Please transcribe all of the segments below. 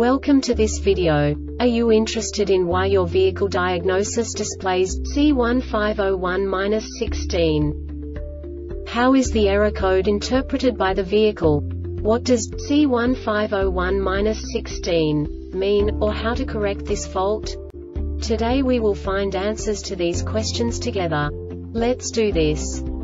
Welcome to this video. Are you interested in why your vehicle diagnosis displays C1501-16? How is the error code interpreted by the vehicle? What does C1501-16 mean, or how to correct this fault? Today we will find answers to these questions together. Let's do this.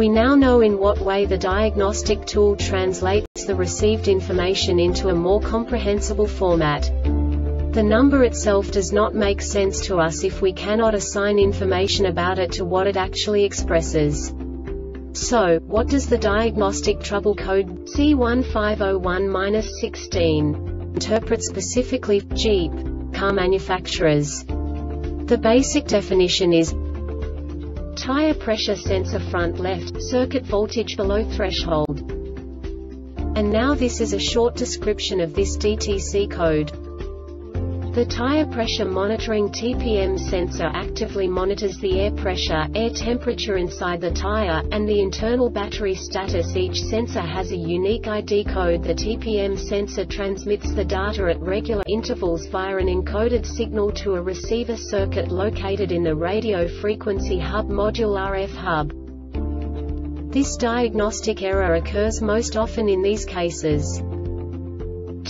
We now know in what way the diagnostic tool translates the received information into a more comprehensible format. The number itself does not make sense to us if we cannot assign information about it to what it actually expresses. So, what does the diagnostic trouble code C1501-16 interpret specifically for Jeep car manufacturers? The basic definition is tire pressure sensor front left, circuit voltage below threshold. And now this is a short description of this DTC code. The tire pressure monitoring TPM sensor actively monitors the air pressure, air temperature inside the tire, and the internal battery status. Each sensor has a unique ID code. The TPM sensor transmits the data at regular intervals via an encoded signal to a receiver circuit located in the radio frequency hub module RF hub. This diagnostic error occurs most often in these cases.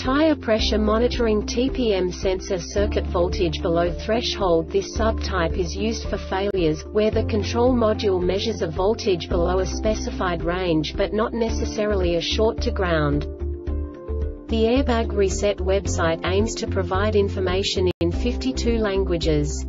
Tire pressure monitoring TPM sensor circuit voltage below threshold. This subtype is used for failures, where the control module measures a voltage below a specified range but not necessarily a short to ground. The Airbag Reset website aims to provide information in 52 languages.